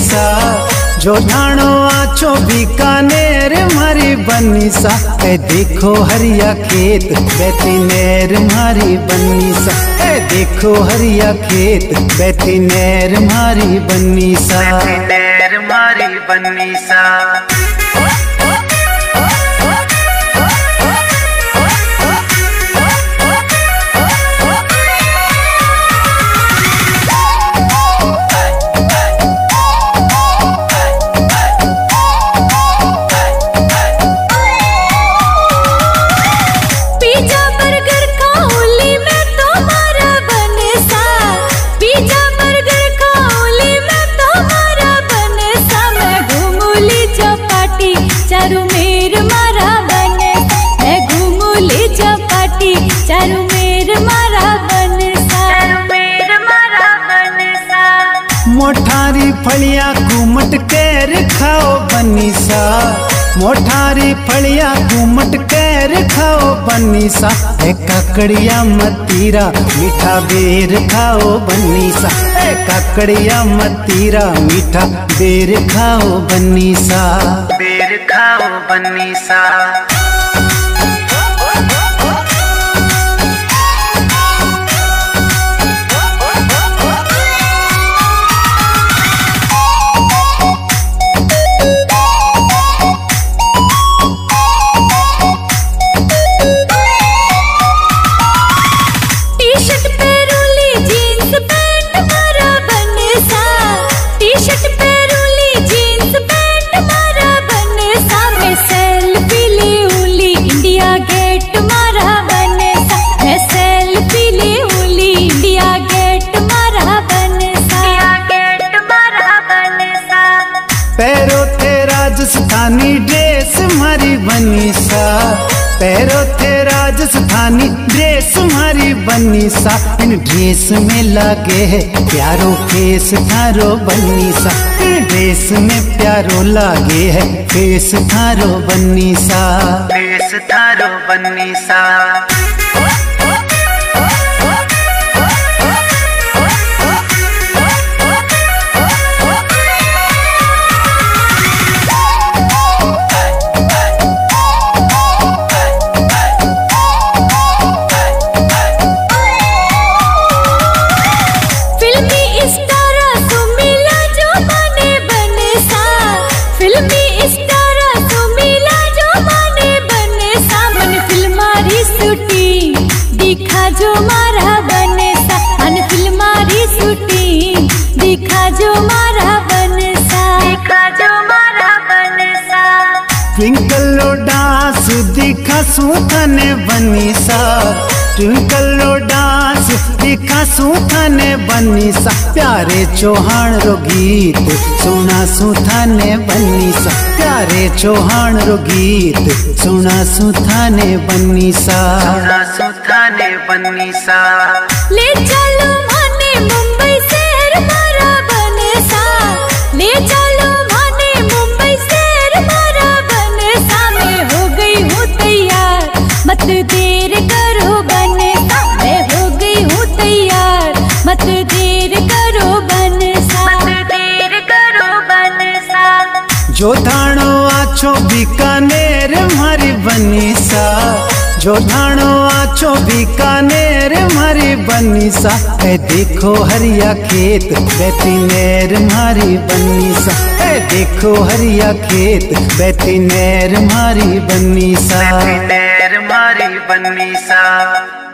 बनीसा जो ठाणो आचो बीकानेर मारी बनीसा। ए देखो हरिया खेत बैतनेर मारी बनीसा। ए देखो हरिया खेत बैतनेर मारी बनीसा। बैतनेर मारी बनीसा। मोठारी फलिया घूमट कर खाओ बनीसा। मोठारी फलिया घूमट कर खाओ बनीसा। ए काकड़िया मतीरा मीठा बेर खाओ बनीसा। ए काकड़िया मतीरा मीठा बेर खाओ बनीसा। बेर खाओ बनीसा। पैरों थे राजस्थानी ड्रेस मारी बनीसा। पैरों थे राजस्थानी ड्रेस मारी बनीसा। इन ड्रेस में लागे है प्यारो फेस थारो बनीसा। इन ड्रेस में प्यारो लागे है फेस थारो बनीसा। फेस थारो बनीसा। जो मारा बनेसा अन फिल्मारी सूटी दिखा जो मारा बनेसा। दिखा जो मारा बनेसा। ट्विंकलो डांस दिखा सूथने बनीसा। ट्विंकलो डांस दिखा सूथने बनीसा। प्यारे चौहान रो गीत सुना सूथने बनीसा। प्यारे चौहान रो गीत सुना सूथने बनीसा। सुना सूथने बनीसा। ले चलो माने मुंबई शहर मारा बनेसा। ले चलो माने मुंबई शहर मारा बनेसा। मैं हो गई हूँ तैयार मत देर करो बनेसा। मैं हो गई हूँ तैयार मत देर करो बनेसा। मत देर करो बनेसा। जो ठाणो आचो बीकानेर मारी बनीसा। जो ठाणो आचो बीकानेर मारी बनीसा। ए देखो हरिया खेत बैतनेर मारी बनीसा। ए देखो हरिया खेत बैतनेर मारी बनीसा। बैतनेर मारी बनीसा।